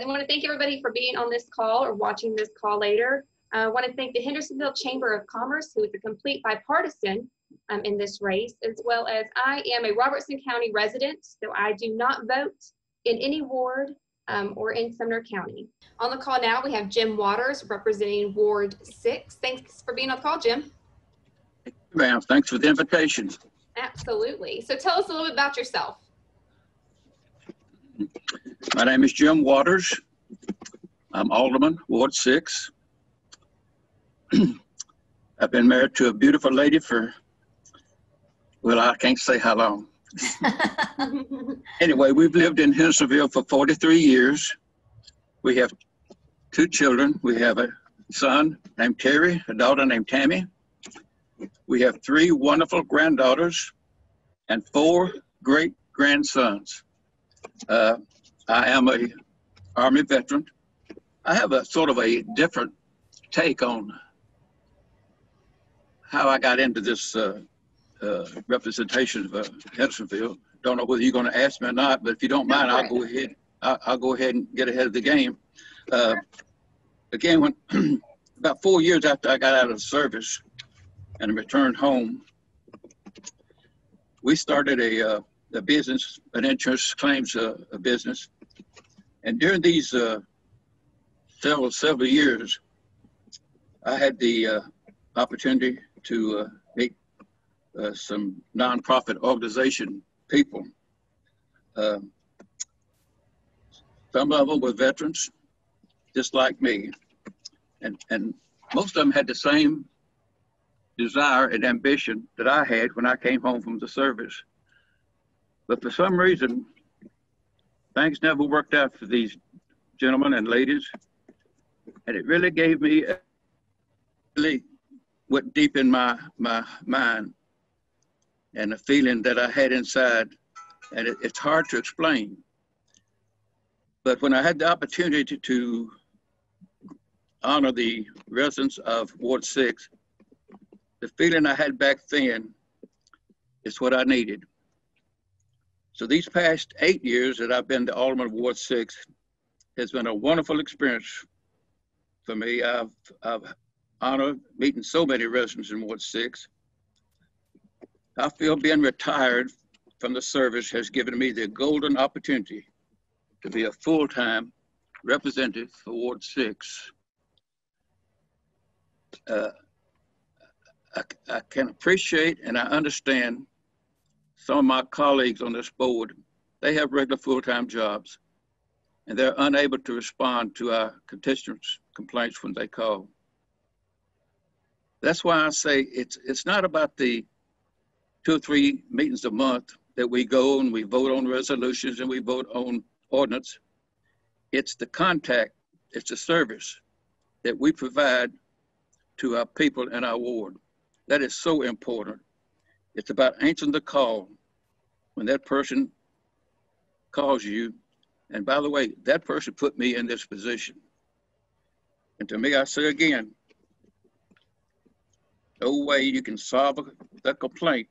I want to thank everybody for being on this call or watching this call later. I want to thank the Hendersonville Chamber of Commerce, who is a complete bipartisan in this race, as well as I am a Robertson County resident, so I do not vote in any ward or in Sumner County. On the call now, we have Jim Waters representing Ward 6. Thanks for being on the call, Jim. Thank you, ma'am. Thanks for the invitation. Absolutely. So tell us a little bit about yourself. My name is Jim Waters. I'm Alderman, Ward 6. I've been married to a beautiful lady for, well, I can't say how long. Anyway, we've lived in Hendersonville for 43 years. We have two children. We have a son named Terry, a daughter named Tammy. We have three wonderful granddaughters and four great grandsons. I am an Army veteran. I have a sort of a different take on how I got into this representation of Hendersonville. Don't know whether you're going to ask me or not, but if you don't mind, I'll go ahead. I'll go ahead and get ahead of the game. Again, when about 4 years after I got out of the service and returned home, we started a business, an insurance claims business, and during these several years, I had the opportunity to meet some nonprofit organization people. Some of them were veterans, just like me, and most of them had the same desire and ambition that I had when I came home from the service. But for some reason, things never worked out for these gentlemen and ladies, and it really gave me, really went deep in my mind, and the feeling that I had inside, and it's hard to explain. But when I had the opportunity to honor the residents of Ward 6, the feeling I had back then is what I needed. So these past 8 years that I've been the Alderman of Ward 6 has been a wonderful experience for me. I've honored meeting so many residents in Ward 6. I feel being retired from the service has given me the golden opportunity to be a full-time representative for Ward 6. I can appreciate and I understand some of my colleagues on this board. They have regular full-time jobs, and they're unable to respond to our constituents' complaints when they call. That's why I say it's not about the 2 or 3 meetings a month that we go and we vote on resolutions and we vote on ordinance. It's the contact, it's the service that we provide to our people in our ward. That is so important. It's about answering the call when that person calls you. And by the way, that person put me in this position. And to me, I say again, no way you can solve that complaint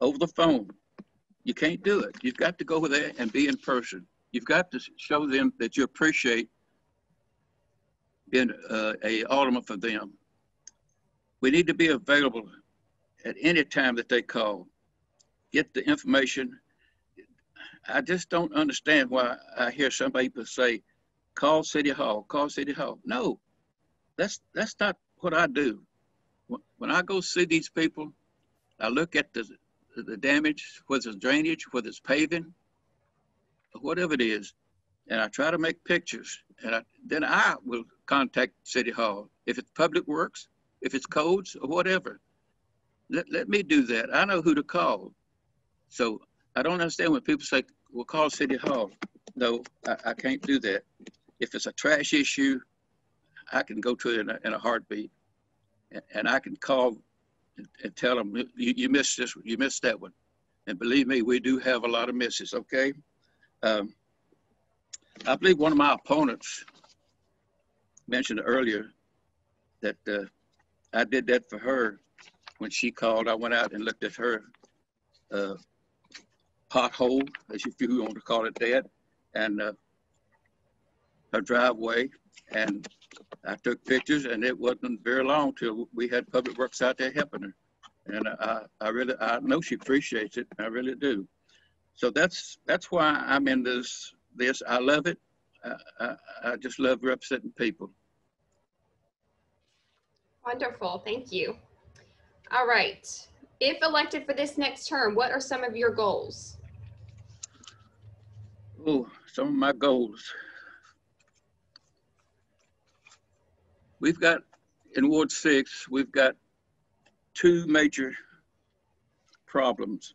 over the phone. You can't do it. You've got to go there and be in person. You've got to show them that you appreciate being a alderman for them. We need to be available at any time that they call. Get the information. I just don't understand why I hear some people say, call City Hall, call City Hall. No, that's not what I do. When I go see these people, I look at the damage, whether it's drainage, whether it's paving, whatever it is, and I try to make pictures, and then I will contact City Hall. If it's public works, if it's codes or whatever, let me do that. I know who to call. So I don't understand when people say, well, call City Hall. No, I can't do that. If it's a trash issue, I can go to it in a heartbeat. And I can call and tell them, you missed this one, you missed that one. And believe me, we do have a lot of misses, okay? I believe one of my opponents mentioned earlier that I did that for her. When she called, I went out and looked at her pothole, if you want to call it that, and a driveway, and I took pictures, and it wasn't very long till we had Public Works out there helping her. And I know she appreciates it. I really do. So that's why I'm in this. I love it. I just love representing people. Wonderful, thank you. All right, if elected for this next term, what are some of your goals? Oh, some of my goals. We've got, in Ward 6, we've got two major problems.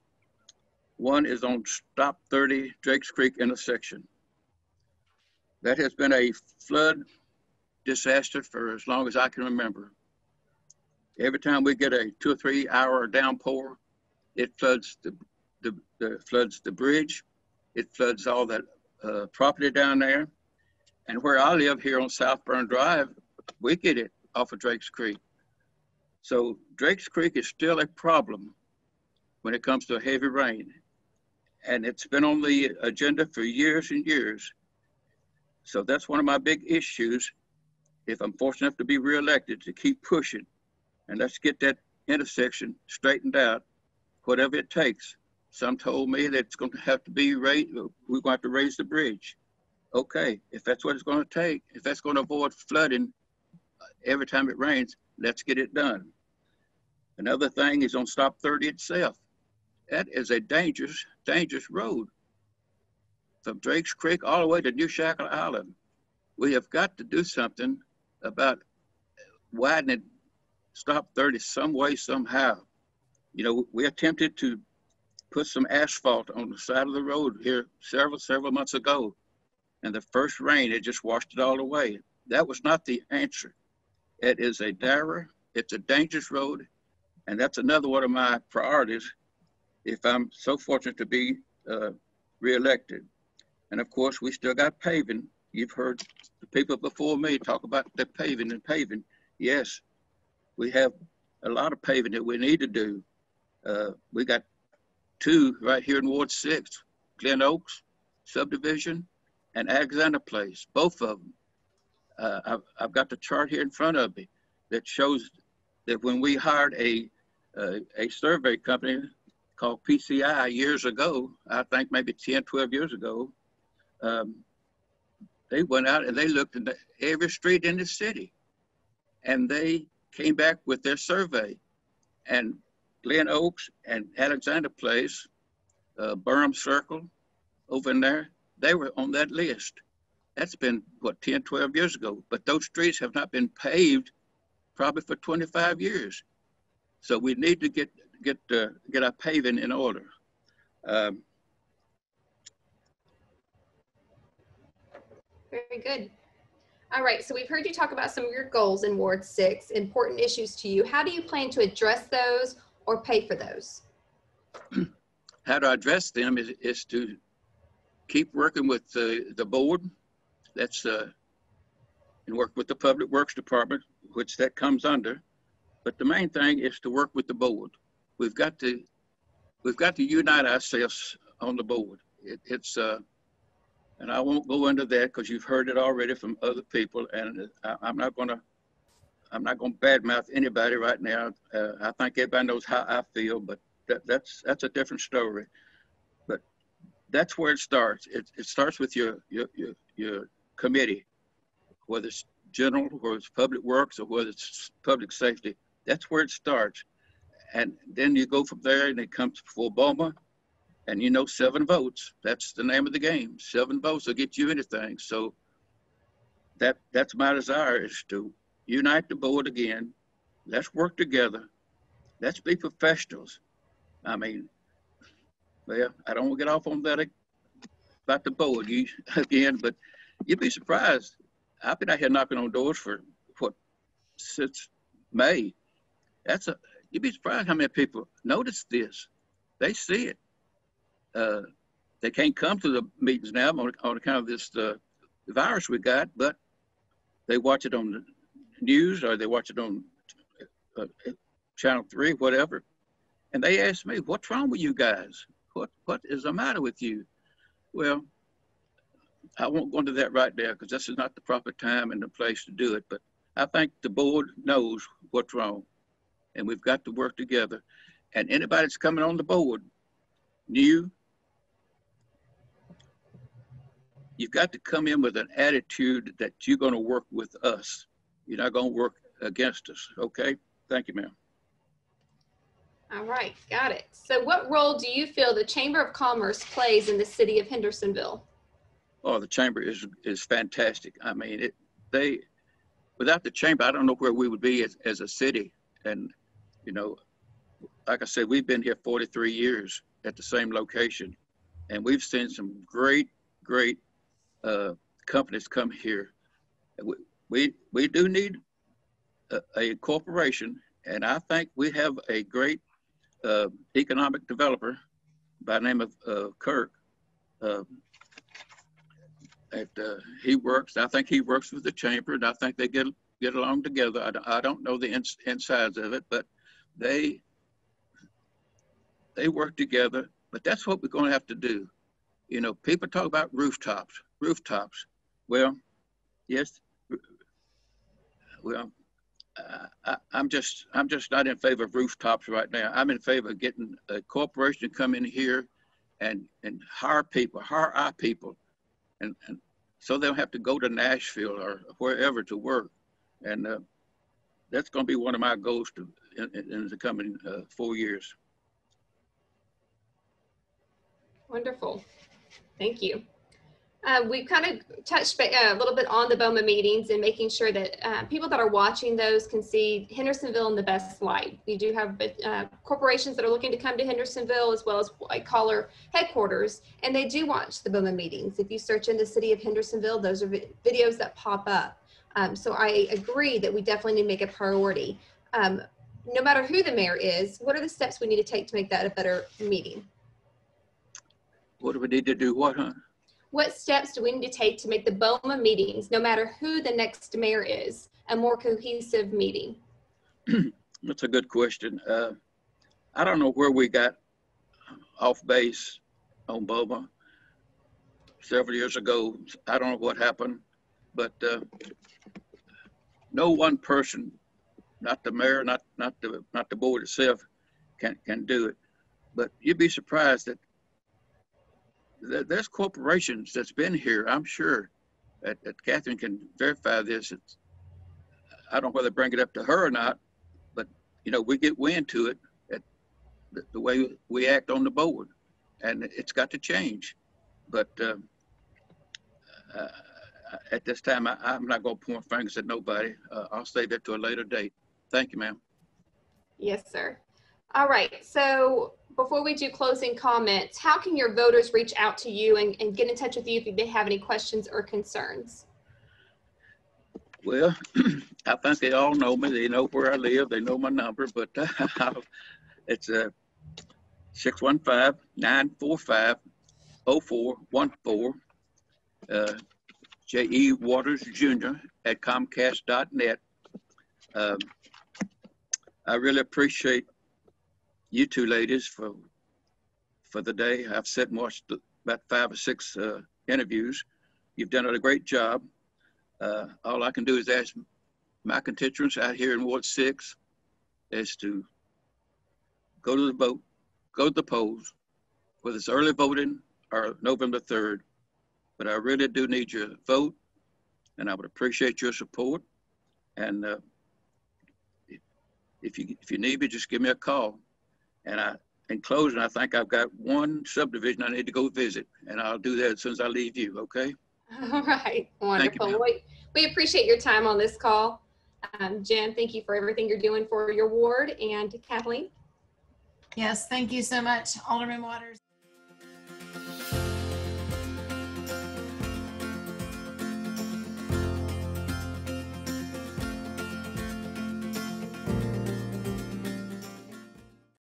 One is on Stop 30 Drake's Creek intersection. That has been a flood disaster for as long as I can remember. Every time we get a 2 or 3 hour downpour, it floods the bridge, it floods all that property down there. And where I live here on South Byrne Drive, we get it off of Drake's Creek. So Drake's Creek is still a problem when it comes to heavy rain. And it's been on the agenda for years and years. So that's one of my big issues, if I'm fortunate enough to be reelected, to keep pushing. And let's get that intersection straightened out, whatever it takes. Some told me that it's going to have to be raised, we're going to have to raise the bridge. Okay, if that's what it's going to take, if that's going to avoid flooding every time it rains, let's get it done. Another thing is on Stop 30 itself. That is a dangerous, dangerous road. From Drake's Creek all the way to New Shackle Island. We have got to do something about widening Stop 30 some way, somehow. You know, we attempted to put some asphalt on the side of the road here several months ago. And the first rain, it just washed it all away. That was not the answer. It is a dire, it's a dangerous road. And that's another one of my priorities if I'm so fortunate to be reelected. And of course, we still got paving. You've heard the people before me talk about the paving and paving. Yes, we have a lot of paving that we need to do. We got two right here in Ward 6, Glen Oaks subdivision and Alexander Place, both of them. I've got the chart here in front of me that shows that when we hired a survey company called PCI years ago, I think maybe 10, 12 years ago, they went out and they looked at every street in the city, and they came back with their survey. And Glen Oaks and Alexander Place, Burham Circle over in there, they were on that list. That's been, what, 10, 12 years ago, but those streets have not been paved probably for 25 years. So we need to get our paving in order. Very good. All right, so we've heard you talk about some of your goals in Ward 6, important issues to you. How do you plan to address those or pay for those? How to address them is to keep working with the board, that's, and work with the Public Works Department, which that comes under. But the main thing is to work with the board. We've got to unite ourselves on the board. And I won't go into that because you've heard it already from other people, and I'm not gonna badmouth anybody right now. I think everybody knows how I feel, but that's a different story. But that's where it starts. It starts with your committee, whether it's general, whether it's Public Works, or whether it's Public Safety. That's where it starts, and then you go from there, and it comes before BOMA. And you know, 7 votes, that's the name of the game. 7 votes will get you anything. So that's my desire, is to unite the board again. Let's work together. Let's be professionals. I mean, well, I don't want to get off on that about the board again, but you'd be surprised. I've been out here knocking on doors for what, since May. You'd be surprised how many people notice this. They see it. They can't come to the meetings now on account of this virus we got, but they watch it on the news, or they watch it on Channel 3, whatever. And they ask me, what's wrong with you guys? What is the matter with you? Well, I won't go into that right there because this is not the proper time and the place to do it, but I think the board knows what's wrong and we've got to work together. And anybody that's coming on the board, new, you've got to come in with an attitude that you're going to work with us. You're not going to work against us, okay? Thank you, ma'am. All right, got it. So what role do you feel the Chamber of Commerce plays in the city of Hendersonville? Oh, the Chamber is fantastic. I mean, without the Chamber, I don't know where we would be as a city. And, you know, like I said, we've been here 43 years at the same location. And we've seen some great, great companies come here. We do need a corporation, and I think we have a great economic developer by the name of Kirk. He works, I think he works with the Chamber, and I think they get along together. I don't know the insides of it, but they work together. But that's what we're going to have to do. You know, people talk about rooftops. Well, yes, well, I'm just not in favor of rooftops right now. I'm in favor of getting a corporation to come in here and hire our people. And so they'll have to go to Nashville or wherever to work. And that's going to be one of my goals in the coming 4 years. Wonderful. Thank you. We've kind of touched a little bit on the BOMA meetings and making sure that people that are watching those can see Hendersonville in the best light. We do have corporations that are looking to come to Hendersonville, as well as white-collar headquarters, and they do watch the BOMA meetings. If you search in the city of Hendersonville, those are videos that pop up. So I agree that we definitely need to make a priority. No matter who the mayor is, what are the steps we need to take to make that a better meeting? What do we need to do what, huh? What steps do we need to take to make the BOMA meetings, no matter who the next mayor is, a more cohesive meeting? That's a good question. I don't know where we got off base on BOMA several years ago. I don't know what happened, but no one person, not the mayor, not the board itself, can do it. But you'd be surprised that there's corporations that's been here, I'm sure, that Catherine can verify this. I don't know whether to bring it up to her or not, but, you know, we get wind to it at the way we act on the board, and it's got to change. But at this time, I'm not going to point fingers at nobody. I'll save that to a later date. Thank you, ma'am. Yes, sir. All right, so before we do closing comments, how can your voters reach out to you and get in touch with you if they have any questions or concerns? Well, I think they all know me. They know where I live. They know my number, but it's 615-945-0414, J.E. Waters, Jr. at comcast.net. I really appreciate you two ladies for the day. I've sat and watched about 5 or 6 interviews. You've done a great job. All I can do is ask my constituents out here in Ward 6 is to go to the vote, go to the polls, whether it's early voting or November 3rd. But I really do need your vote, and I would appreciate your support. And if you need me, just give me a call. And in closing, I think I've got one subdivision I need to go visit, and I'll do that as soon as I leave you, okay? All right, wonderful. You, we appreciate your time on this call. Jim, thank you for everything you're doing for your ward, and Kathleen. Yes, thank you so much, Alderman Waters.